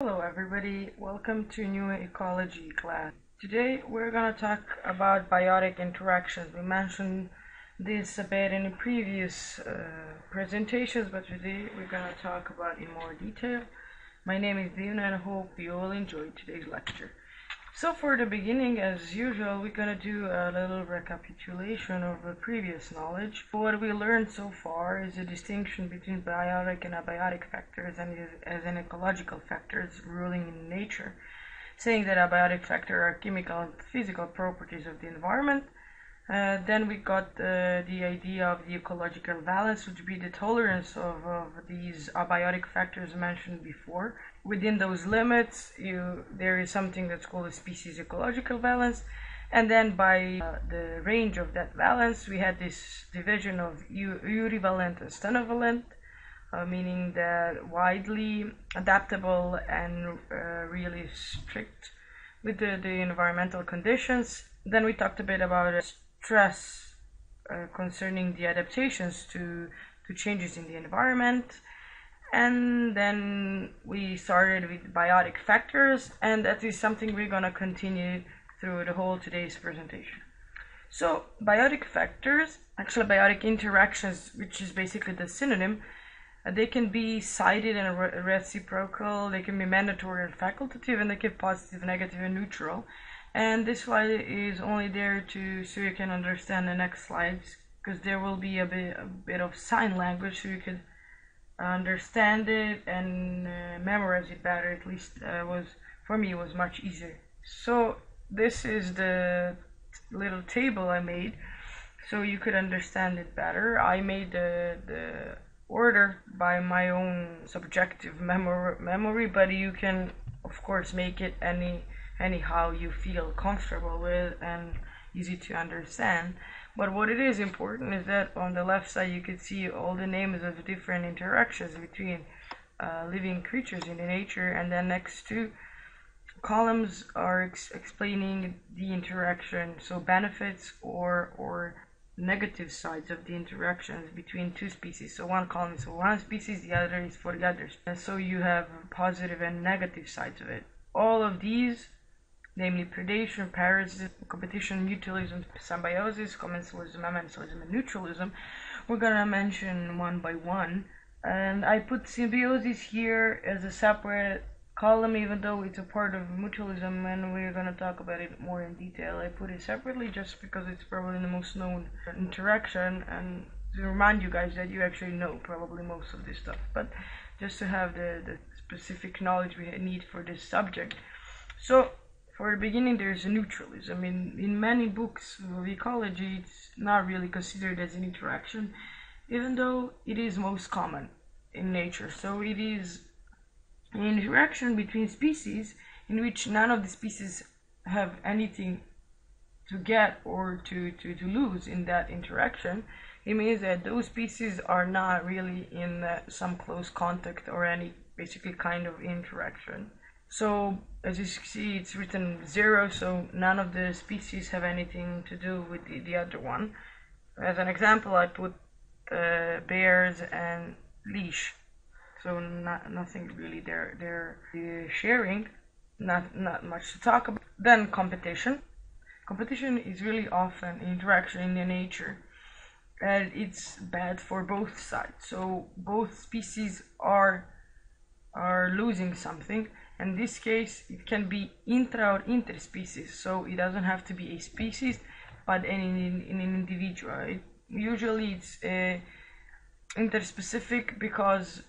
Hello everybody, welcome to New Ecology class. Today we're going to talk about biotic interactions. We mentioned this a bit in previous presentations, but today we're going to talk about it in more detail. My name is Dina and I hope you all enjoyed today's lecture. So for the beginning, as usual, we're going to do a little recapitulation of the previous knowledge. What we learned so far is the distinction between biotic and abiotic factors and as an ecological factors ruling in nature, saying that abiotic factors are chemical and physical properties of the environment. Then we got the idea of the ecological balance, which would be the tolerance of these abiotic factors mentioned before. Within those limits, there is something that's called a species ecological balance. And then by the range of that balance, we had this division of eurivalent and stenovalent, meaning that widely adaptable and really strict with the environmental conditions. Then we talked a bit about stress concerning the adaptations to changes in the environment, and then we started with biotic factors, and that is something we're gonna continue through the whole today's presentation. So biotic factors, actually biotic interactions, which is basically the synonym, they can be cited and reciprocal, they can be mandatory and facultative, and they can be positive, negative, and neutral. And this slide is only there so you can understand the next slides, because there will be a bit of sign language, so you can understand it and memorize it better. At least for me it was much easier. So this is the little table I made, so you could understand it better. I made the order by my own subjective memory, but you can of course make it anyhow you feel comfortable with and easy to understand. But what it is important is that on the left side you can see all the names of different interactions between living creatures in the nature, and then next two columns are explaining the interaction, so benefits or negative sides of the interactions between two species. So one column is for one species, the other is for the others, and so you have positive and negative sides of it. All of these, namely predation, parasitism, competition, mutualism, symbiosis, commensalism, amensalism, and neutralism, we're gonna mention one by one. And I put symbiosis here as a separate column, even though it's a part of mutualism, and we're gonna talk about it more in detail. I put it separately just because it's probably the most known interaction, and to remind you guys that you actually know probably most of this stuff, but just to have the specific knowledge we need for this subject. So for the beginning, there's a neutralism. In many books of ecology, it's not really considered as an interaction, even though it is most common in nature. So it is an interaction between species in which none of the species have anything to get or to lose in that interaction. It means that those species are not really in some close contact or any basically kind of interaction. So as you see, it's written zero, so none of the species have anything to do with the other one. As an example, I put bears and leash, so nothing really there. They're sharing, not much to talk about. Then competition. Competition is really often interaction in the nature, and it's bad for both sides. So both species are losing something. In this case, it can be intra or interspecies, so it doesn't have to be a species, but an individual. Usually it's interspecific, because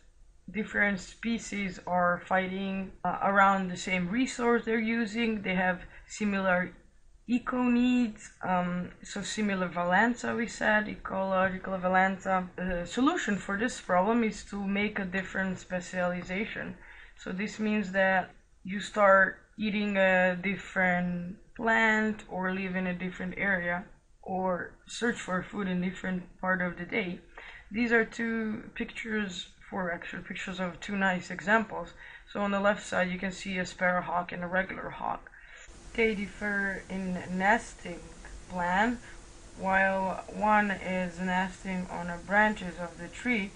different species are fighting around the same resource they're using. They have similar eco needs, so similar valenza, we said, ecological valenza. The solution for this problem is to make a different specialization. So this means that you start eating a different plant or live in a different area or search for food in different part of the day. These are four pictures of two nice examples. So on the left side you can see a sparrowhawk and a regular hawk. They differ in nesting plan. While one is nesting on the branches of the tree,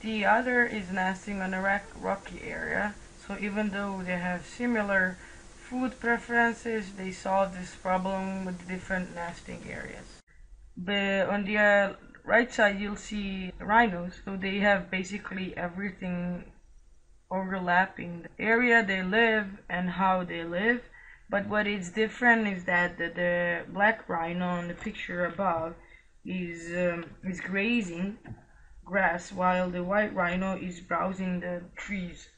the other is nesting on a rocky area. So even though they have similar food preferences, they solve this problem with different nesting areas. But on the right side, you'll see rhinos. So they have basically everything overlapping, the area they live and how they live. But what is different is that the black rhino on the picture above is grazing grass, while the white rhino is browsing the trees,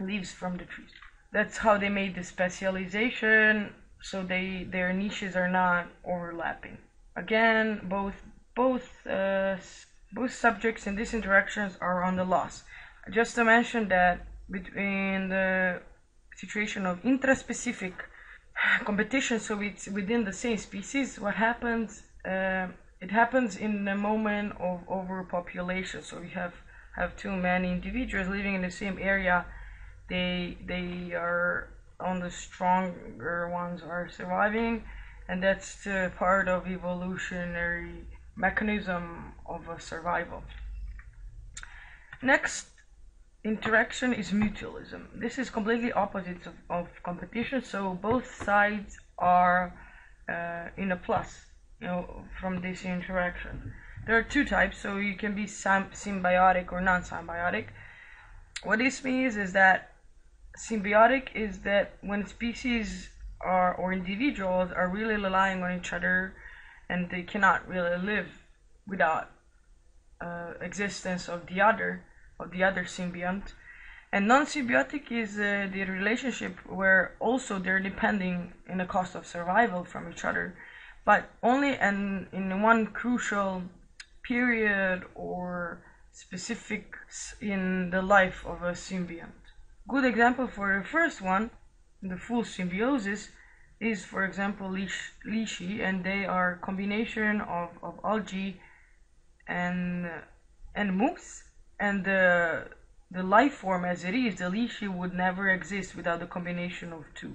leaves from the trees. That's how they made the specialization, so their niches are not overlapping. Again, both subjects in these interactions are on the loss. Just to mention that between the situation of intraspecific competition, so it's within the same species, what happens, it happens in the moment of overpopulation. So we have too many individuals living in the same area. They are on the stronger ones are surviving, and that's part of evolutionary mechanism of survival. Next interaction is mutualism. This is completely opposite of competition, so both sides are in a plus, you know, from this interaction. There are two types, so you can be symbiotic or non-symbiotic. What this means is that symbiotic is that when species are, or individuals are really relying on each other, and they cannot really live without existence of the other symbiont. And non-symbiotic is the relationship where also they're depending in the cost of survival from each other, but only in one crucial period or specifics in the life of a symbiont. Good example for the first one, the full symbiosis, is for example lychee, and they are a combination of algae and moss. And the life form as it is, the lychee, would never exist without the combination of two.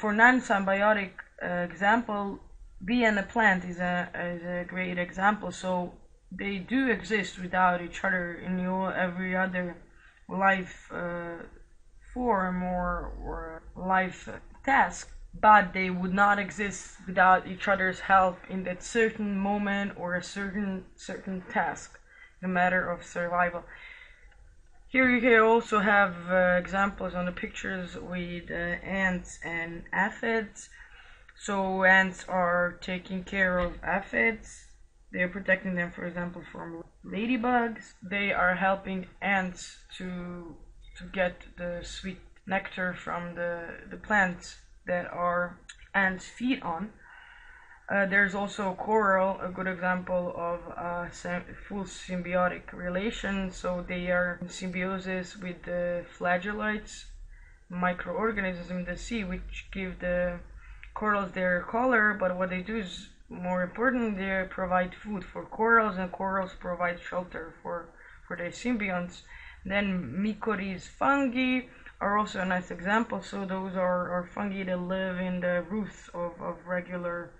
For non-symbiotic example, bee and a plant is a great example. So they do exist without each other in every other life form or life task, but they would not exist without each other's help in that certain moment or a certain task. The matter of survival. Here you also have examples on the pictures with ants and aphids. So ants are taking care of aphids. They're protecting them, for example, from ladybugs. They are helping ants to get the sweet nectar from the plants that our ants feed on. There's also coral, a good example of full symbiotic relation. So they are in symbiosis with the flagellates, microorganisms in the sea, which give the corals their color. But what they do is more important, they provide food for corals, and corals provide shelter for their symbionts. Then mycorrhizal fungi are also a nice example. So those are fungi that live in the roots of regular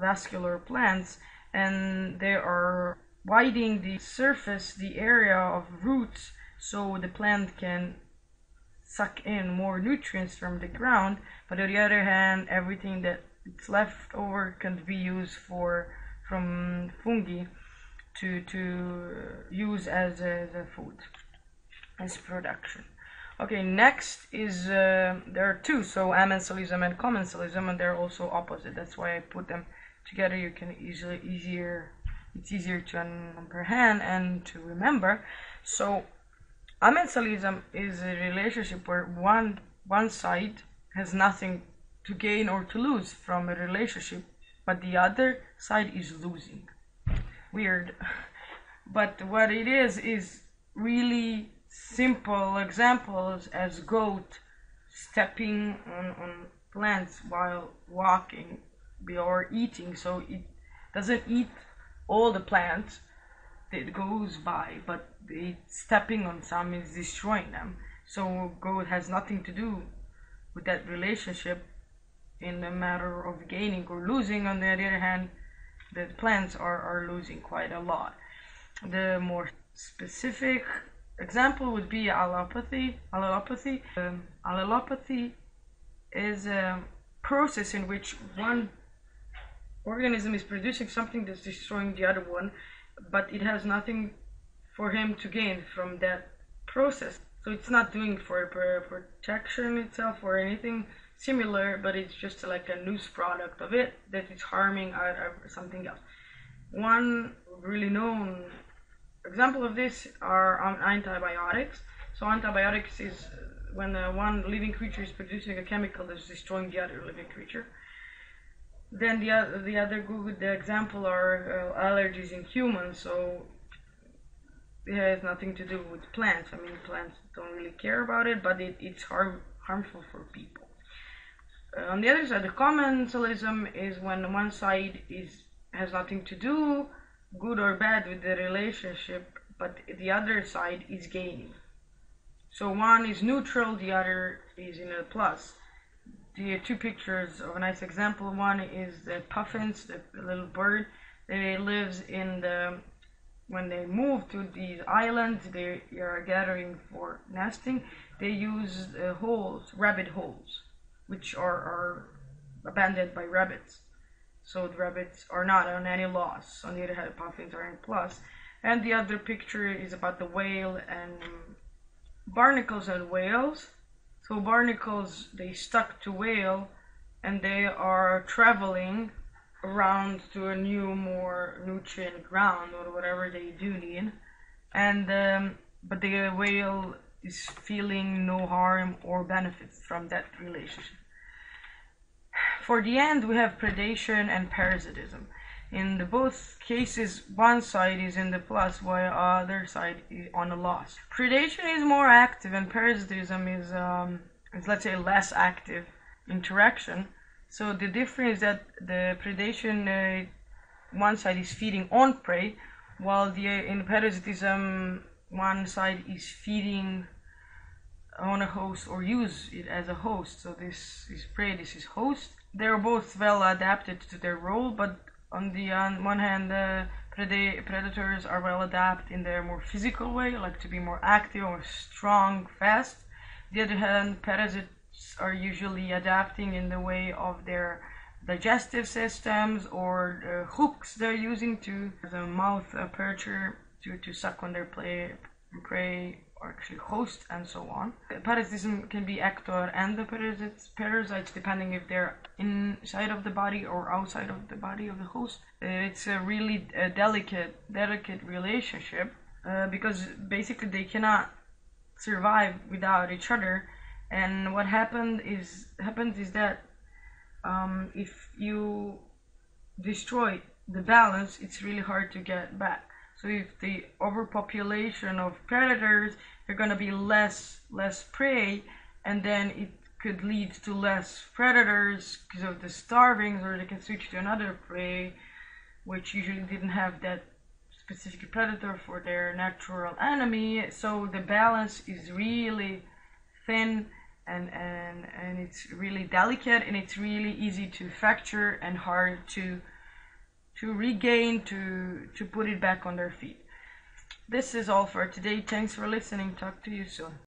vascular plants, and they are widening the surface, the area of roots, so the plant can suck in more nutrients from the ground. But on the other hand, everything that it's left over can be used from fungi to use as a food, as production. Okay, next is, there are two, so amensalism and commensalism, and they're also opposite. That's why I put them together. You can it's easier to comprehend and to remember. So amensalism is a relationship where one side has nothing to gain or to lose from a relationship, but the other side is losing. Weird. But what it is really simple examples as goat stepping on plants while walking or eating. So it doesn't eat all the plants that goes by, but it's stepping on some is destroying them. So goat has nothing to do with that relationship in the matter of gaining or losing. On the other hand, the plants are losing quite a lot. The more specific Example would be allelopathy. Allelopathy is a process in which one organism is producing something that's destroying the other one, but it has nothing for him to gain from that process. So it's not doing it for protection itself or anything similar, but it's just like a loose product of it that is harming something else. One really known example of this are antibiotics. So antibiotics is when one living creature is producing a chemical that's destroying the other living creature. Then the other good example are allergies in humans. So it has nothing to do with plants. I mean, plants don't really care about it, but it's harmful for people. On the other side, the commensalism is when one side has nothing to do, good or bad, with the relationship, but the other side is gaining. So one is neutral, the other is in a plus. The two pictures of a nice example. One is the puffins, the little bird. They lives in the when they move to these islands, they are gathering for nesting. They use holes, rabbit holes, which are abandoned by rabbits. So the rabbits are not on any loss. On the other hand, puffins are in plus. And the other picture is about the whale and barnacles and whales. So barnacles, they stuck to whale and they are traveling around to a more nutrient ground or whatever they do need. And but the whale is feeling no harm or benefits from that relationship. For the end, we have predation and parasitism. In both cases, one side is in the plus, while the other side is on the loss. Predation is more active, and parasitism is, let's say, less active interaction. So the difference is that the predation, one side is feeding on prey, while in parasitism, one side is feeding on a host or use it as a host. So this is prey, this is host. They're both well adapted to their role, but on the one hand, predators are well adapted in their more physical way, like to be more active or strong, fast. The other hand, parasites are usually adapting in the way of their digestive systems or the hooks they're using to the mouth aperture to suck on their prey, or actually host, and so on. Parasitism can be actor and the parasites, depending if they're inside of the body or outside of the body of the host. It's a really delicate relationship because basically they cannot survive without each other. And what happens is that if you destroy the balance, it's really hard to get back. So if the overpopulation of predators, they're going to be less prey, and then it could lead to less predators because of the starving, or they can switch to another prey, which usually didn't have that specific predator for their natural enemy. So the balance is really thin and it's really delicate, and it's really easy to fracture and hard to regain, to put it back on their feet. This is all for today. Thanks for listening. Talk to you soon.